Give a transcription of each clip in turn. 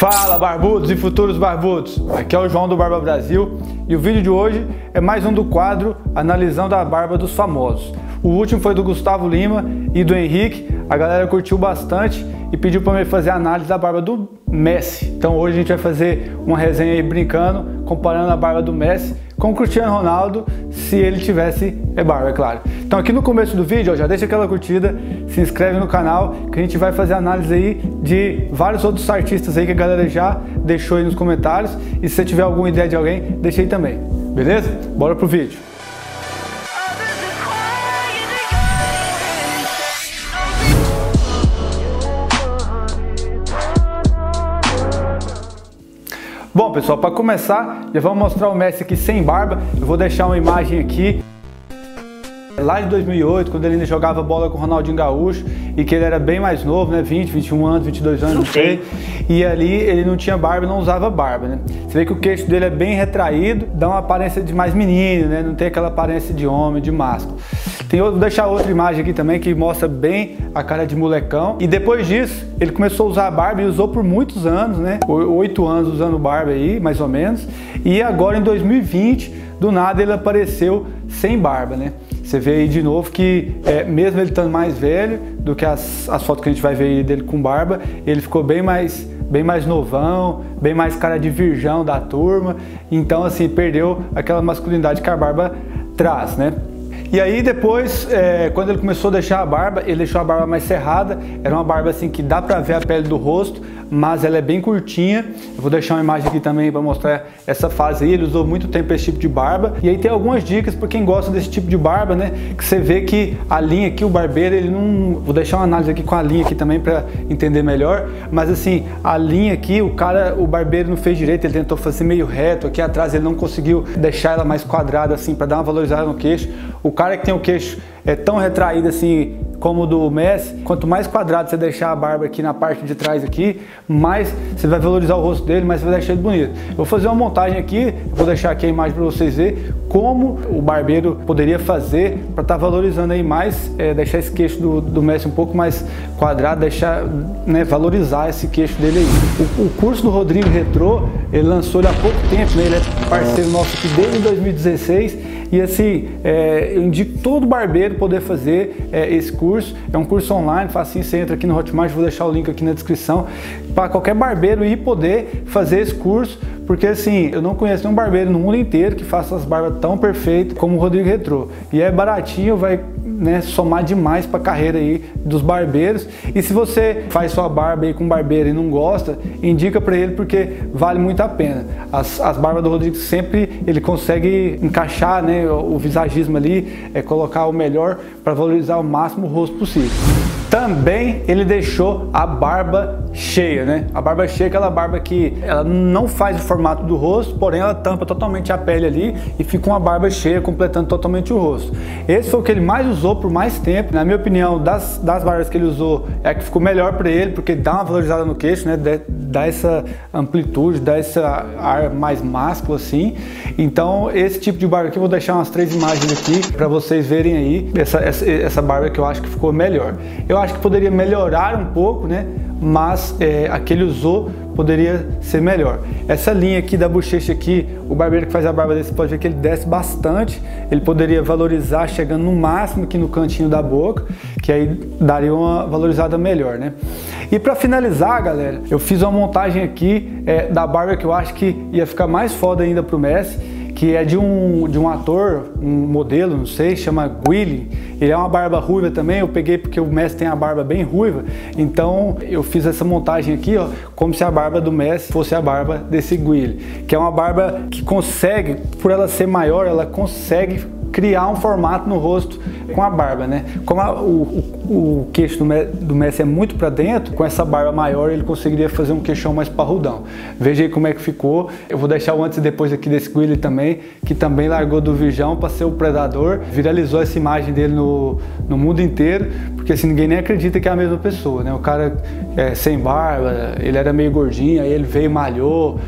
Fala barbudos e futuros barbudos, aqui é o João do Barba Brasil e o vídeo de hoje é mais um do quadro analisando a barba dos famosos. O último foi do Gustavo Lima e do Henrique, a galera curtiu bastante e pediu para mim fazer a análise da barba do Messi. Então hoje a gente vai fazer uma resenha aí brincando, comparando a barba do Messi com o Cristiano Ronaldo, se ele tivesse barba, é claro. Então aqui no começo do vídeo, ó, já deixa aquela curtida, se inscreve no canal, que a gente vai fazer análise aí de vários outros artistas aí que a galera já deixou aí nos comentários. E se você tiver alguma ideia de alguém, deixa aí também, beleza? Bora pro vídeo. Bom pessoal, para começar, já vamos mostrar o Messi aqui sem barba. Eu vou deixar uma imagem aqui lá de 2008, quando ele ainda jogava bola com o Ronaldinho Gaúcho e que ele era bem mais novo, né, 20, 21 anos, 22 anos, não sei. E ali ele não tinha barba, não usava barba, né? Você vê que o queixo dele é bem retraído, dá uma aparência de mais menino, né? Não tem aquela aparência de homem, de másculo. Vou deixar outra imagem aqui também que mostra bem a cara de molecão. E depois disso, ele começou a usar a barba e usou por muitos anos, né? 8 anos usando barba aí, mais ou menos. E agora em 2020, do nada ele apareceu sem barba, né? Você vê aí de novo que mesmo ele estando mais velho do que as fotos que a gente vai ver aí dele com barba, ele ficou bem mais novão, bem mais cara de virgão da turma. Então assim, perdeu aquela masculinidade que a barba traz, né? E aí depois, quando ele começou a deixar a barba, ele deixou a barba mais cerrada. Era uma barba assim que dá pra ver a pele do rosto, mas ela é bem curtinha. Eu vou deixar uma imagem aqui também pra mostrar essa fase aí. Ele usou muito tempo esse tipo de barba. E aí tem algumas dicas pra quem gosta desse tipo de barba, né? Que você vê que a linha aqui, o barbeiro, ele não... Vou deixar uma análise aqui com a linha aqui também pra entender melhor. Mas assim, a linha aqui, o barbeiro não fez direito. Ele tentou fazer meio reto aqui atrás. Ele não conseguiu deixar ela mais quadrada assim, pra dar uma valorizada no queixo. O cara que tem o queixo tão retraído assim como o do Messi, quanto mais quadrado você deixar a barba aqui na parte de trás aqui, mais você vai valorizar o rosto dele, mais você vai deixar ele bonito. Eu vou fazer uma montagem aqui, vou deixar aqui a imagem para vocês verem como o barbeiro poderia fazer para estar valorizando aí mais, deixar esse queixo do Messi um pouco mais quadrado, deixar, né, valorizar esse queixo dele aí. O curso do Rodrigo Retrô, ele lançou ele há pouco tempo, né? Ele é parceiro nosso aqui desde 2016. E assim, eu indico todo barbeiro poder fazer esse curso. É um curso online, facinho, você entra aqui no Hotmart, vou deixar o link aqui na descrição, para qualquer barbeiro ir poder fazer esse curso, porque assim, eu não conheço nenhum barbeiro no mundo inteiro que faça as barbas tão perfeitas como o Rodrigo Retrô. E é baratinho, vai, né, somar demais para a carreira aí dos barbeiros. E se você faz sua barba aí com barbeiro e não gosta, indica para ele, porque vale muito a pena. As barbas do Rodrigo sempre ele consegue encaixar, né, o visagismo ali, colocar o melhor para valorizar o máximo o rosto possível. Também ele deixou a barba cheia, né? A barba cheia é aquela barba que ela não faz o formato do rosto, porém ela tampa totalmente a pele ali e fica uma barba cheia completando totalmente o rosto. Esse foi o que ele mais usou por mais tempo. Na minha opinião, das barbas que ele usou, é a que ficou melhor para ele, porque dá uma valorizada no queixo, né? Dá essa amplitude, dá esse ar mais másculo assim. Então esse tipo de barba aqui, eu vou deixar umas 3 imagens aqui para vocês verem aí essa barba que eu acho que ficou melhor. Eu acho que poderia melhorar um pouco, né? Mas a que ele usou poderia ser melhor. Essa linha aqui da bochecha aqui, o barbeiro que faz a barba desse pode ver que ele desce bastante. Ele poderia valorizar chegando no máximo aqui no cantinho da boca, que aí daria uma valorizada melhor, né? E para finalizar, galera, eu fiz uma montagem aqui da barba que eu acho que ia ficar mais foda ainda pro Messi, que é de um ator, um modelo, não sei, chama Guilherme. Ele é uma barba ruiva também, eu peguei porque o Messi tem a barba bem ruiva, então eu fiz essa montagem aqui, ó, como se a barba do Messi fosse a barba desse Guilherme, que é uma barba que consegue, por ela ser maior, ela consegue criar um formato no rosto com a barba, né? Como o queixo do Messi é muito para dentro, com essa barba maior ele conseguiria fazer um queixão mais parrudão. Veja aí como é que ficou. Eu vou deixar o antes e depois aqui desse Guilherme também, que também largou do virgão para ser o predador. Viralizou essa imagem dele no mundo inteiro, porque assim, ninguém nem acredita que é a mesma pessoa, né? O cara sem barba, ele era meio gordinho, aí ele veio, malhou,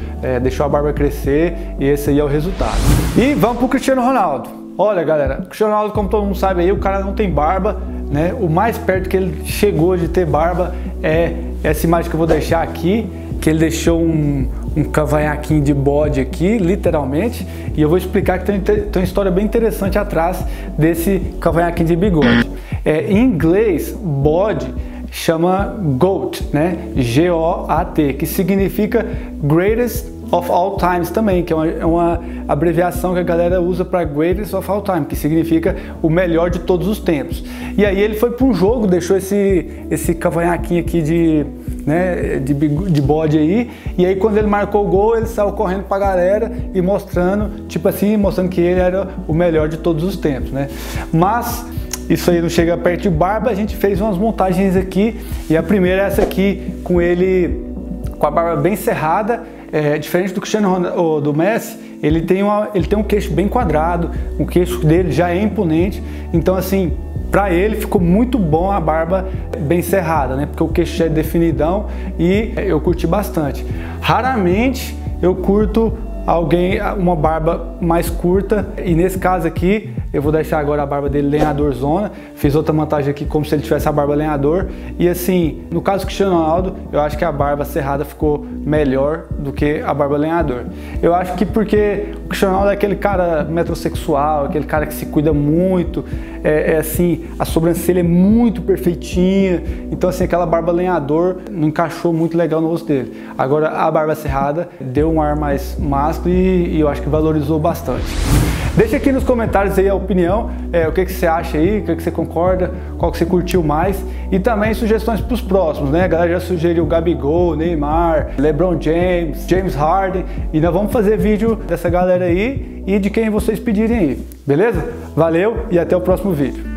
deixou a barba crescer, e esse aí é o resultado. E vamos pro Cristiano Ronaldo. Olha galera, o Cristiano Ronaldo, como todo mundo sabe aí, o cara não tem barba, né? O mais perto que ele chegou de ter barba é essa imagem que eu vou deixar aqui, que ele deixou um cavanhaquinho de bode aqui, literalmente, e eu vou explicar que tem uma história bem interessante atrás desse cavanhaquinho de bigode. Em inglês, bode chama GOAT, né? G-O-A-T, que significa Greatest of All Times também, que é uma abreviação que a galera usa para Greatest of All Time, que significa o melhor de todos os tempos. E aí ele foi para um jogo, deixou esse cavanhaquinho aqui de bode aí, e aí quando ele marcou o gol, ele saiu correndo pra galera e mostrando, tipo assim, mostrando que ele era o melhor de todos os tempos, né? Mas isso aí não chega perto de barba, a gente fez umas montagens aqui, e a primeira é essa aqui, com ele com a barba bem cerrada. Diferente do Cristiano Ronaldo, ou do Messi, ele tem um queixo bem quadrado, o queixo dele já é imponente, então assim, pra ele ficou muito bom a barba bem cerrada, né? Porque o queixo já é definidão e eu curti bastante. Raramente eu curto uma barba mais curta, e nesse caso aqui eu vou deixar agora a barba dele lenhador zona. Fiz outra montagem aqui como se ele tivesse a barba lenhador, e assim, no caso do Cristiano Ronaldo, eu acho que a barba cerrada ficou melhor do que a barba lenhador. Eu acho que porque o Cristiano Ronaldo é aquele cara metrosexual, aquele cara que se cuida muito, assim, a sobrancelha é muito perfeitinha, então assim, aquela barba lenhador não encaixou muito legal no rosto dele. Agora a barba cerrada deu um ar mais másculo e eu acho que valorizou bastante. Deixa aqui nos comentários aí a opinião, o que você acha aí, o que você concorda, qual que você curtiu mais, e também sugestões para os próximos, né? A galera já sugeriu Gabigol, Neymar, Lebron James, James Harden, e nós vamos fazer vídeo dessa galera aí e de quem vocês pedirem aí, beleza? Valeu e até o próximo vídeo.